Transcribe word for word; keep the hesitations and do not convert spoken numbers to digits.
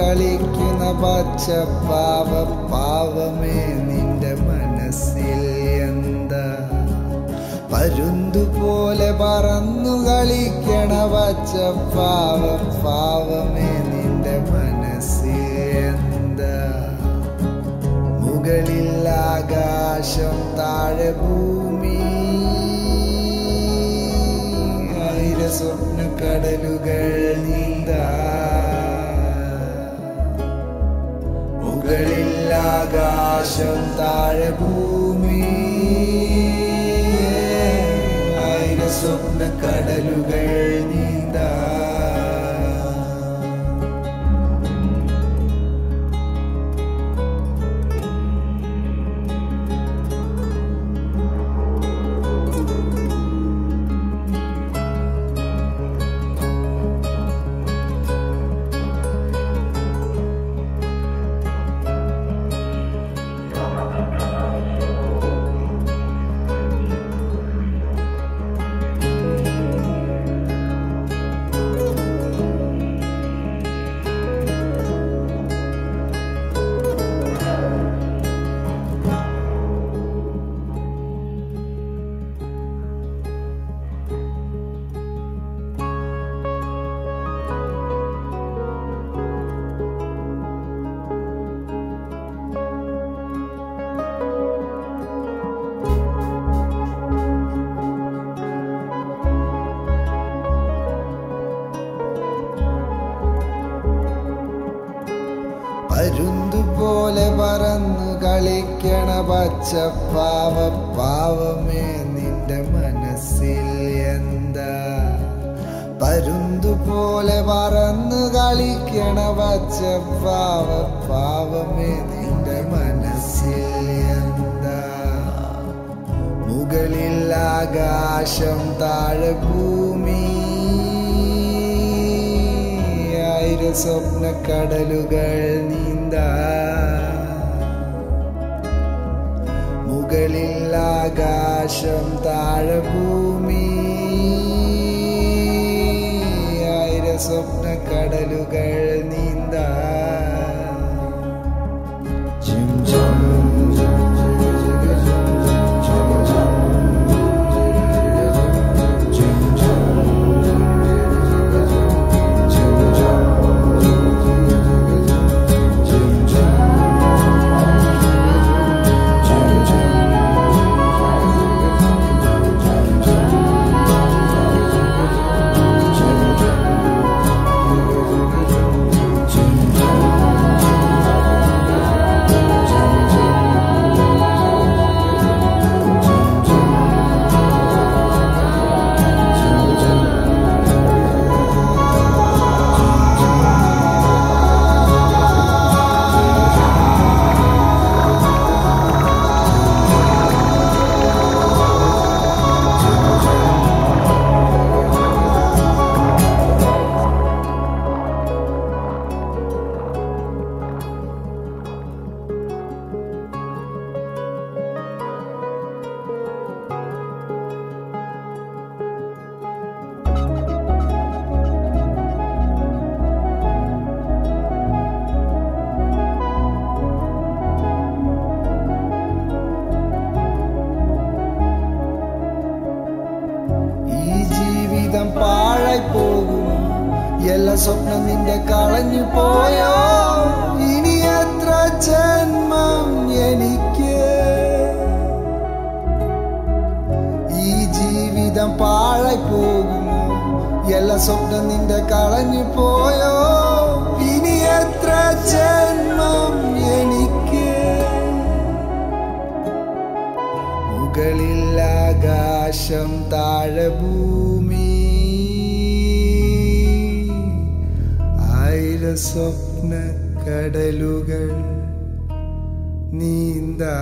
കളിക്കുന്ന പച്ചപ്പാവ പാവമേ നിന്റെ മനസ്സിൽ എന്താ പരുന്തു പോലെ പറന്നു കളിക്കണ പച്ചപ്പാവ പാവമേ നിന്റെ മനസ്സിൽ എന്താ മുകളിൽ ആകാശം താഴെ ഭൂമി ആയിരം സ്വപ്ന കടലുകൾ നീന്താ മുകളിൽ ആകാശം താഴെ ഭൂമി ആയിരം സ്വപ്ന കടലുകൾ നീന്താ പരുന്തുപോലെ പറന്നു കളിക്കണ പച്ചപ്പാവ പാവമേ നിന്റെ മനസ്സിൽ എന്താ പരുന്തുപോലെ പറന്നു കളിക്കണ പച്ചപ്പാവ പാവമേ നിന്റെ മനസ്സിൽ എന്താ മുകളിൽ ആകാശം താഴെ ഭൂമി ആയിരം സ്വപ്ന കടലുകൾ നീന്താ മുകളിൽ ആകാശം താഴെ ഭൂമി ആയിരം സ്വപ്ന കടലുകൾ നീന്താ പാഴായി പോകും എല്ലാ സ്വപ്നം നിന്റെ കളഞ്ഞു പോയോ ഇനി എത്ര ജന്മം എനിക്ക് ഈ ജീവിതം പാഴായി പോകും എല്ലാ സ്വപ്നം നിന്റെ കളഞ്ഞു പോയോ ഇനി എത്ര ജന്മം എനിക്ക് മുകളിൽ ആകാശം താഴെ ഭൂമി സ്വപ്ന കടലുകൾ നീന്താ